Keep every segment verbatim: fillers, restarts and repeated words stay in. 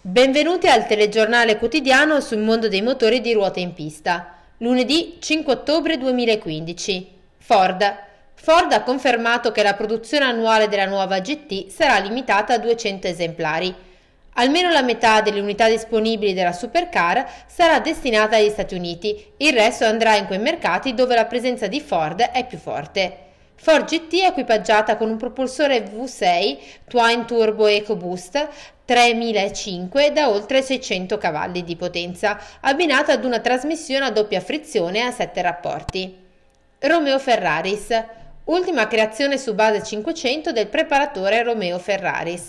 Benvenuti al telegiornale quotidiano sul mondo dei motori di ruote in pista. Lunedì cinque ottobre duemilaquindici. Ford. Ford ha confermato che la produzione annuale della nuova G T sarà limitata a duecento esemplari. Almeno la metà delle unità disponibili della supercar sarà destinata agli Stati Uniti, il resto andrà in quei mercati dove la presenza di Ford è più forte. Ford G T è equipaggiata con un propulsore V sei TwinAir Turbo EcoBoost tremilacinque da oltre seicento cavalli di potenza, abbinata ad una trasmissione a doppia frizione a sette rapporti. Romeo Ferraris, ultima creazione su base cinquecento del preparatore Romeo Ferraris.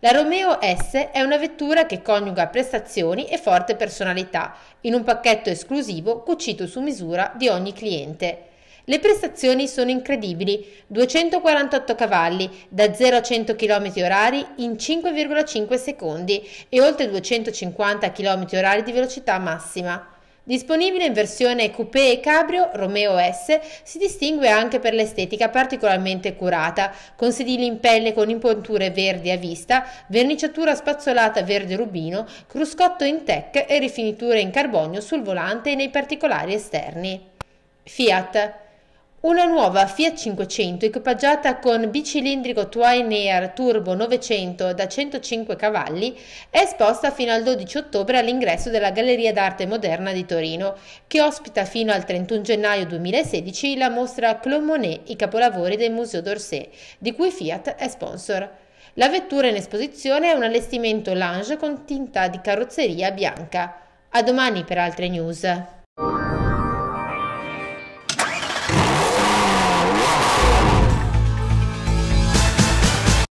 La Romeo S è una vettura che coniuga prestazioni e forte personalità, in un pacchetto esclusivo cucito su misura di ogni cliente. Le prestazioni sono incredibili, duecentoquarantotto cavalli, da zero a cento chilometri orari in cinque virgola cinque secondi e oltre duecentocinquanta chilometri orari di velocità massima. Disponibile in versione coupé e cabrio, Romeo S si distingue anche per l'estetica particolarmente curata, con sedili in pelle con imponture verdi a vista, verniciatura spazzolata verde rubino, cruscotto in teak e rifiniture in carbonio sul volante e nei particolari esterni. Fiat. Una nuova Fiat cinquecento equipaggiata con bicilindrico TwinAir Turbo novecento da centocinque cavalli è esposta fino al dodici ottobre all'ingresso della Galleria d'Arte Moderna di Torino, che ospita fino al trentuno gennaio duemilasedici la mostra Claude Monet, i capolavori del Museo d'Orsay, di cui Fiat è sponsor. La vettura in esposizione è un allestimento Lange con tinta di carrozzeria bianca. A domani per altre news.